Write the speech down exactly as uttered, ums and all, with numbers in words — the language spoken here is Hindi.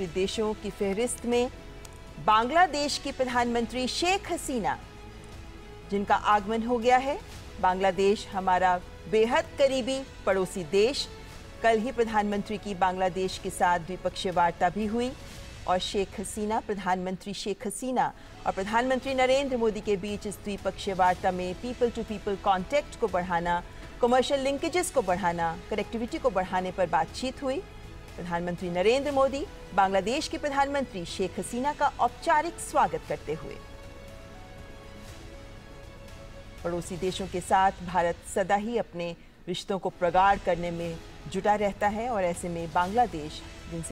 मित्र देशों की फहरिस्त में बांग्लादेश की प्रधानमंत्री शेख हसीना जिनका आगमन हो गया है। बांग्लादेश हमारा बेहद करीबी पड़ोसी देश। कल ही प्रधानमंत्री की बांग्लादेश के साथ द्विपक्षीय वार्ता भी हुई और शेख हसीना प्रधानमंत्री शेख हसीना और प्रधानमंत्री नरेंद्र मोदी के बीच इस द्विपक्षीय वार्ता में पीपल टू पीपल कॉन्टैक्ट को बढ़ाना, कमर्शियल लिंकेजेस को बढ़ाना, कनेक्टिविटी को बढ़ाने पर बातचीत हुई। प्रधानमंत्री नरेंद्र मोदी बांग्लादेश के प्रधानमंत्री शेख हसीना का औपचारिक स्वागत करते हुए। पड़ोसी देशों के साथ भारत सदा ही अपने रिश्तों को प्रगाढ़ करने में जुटा रहता है और ऐसे में बांग्लादेश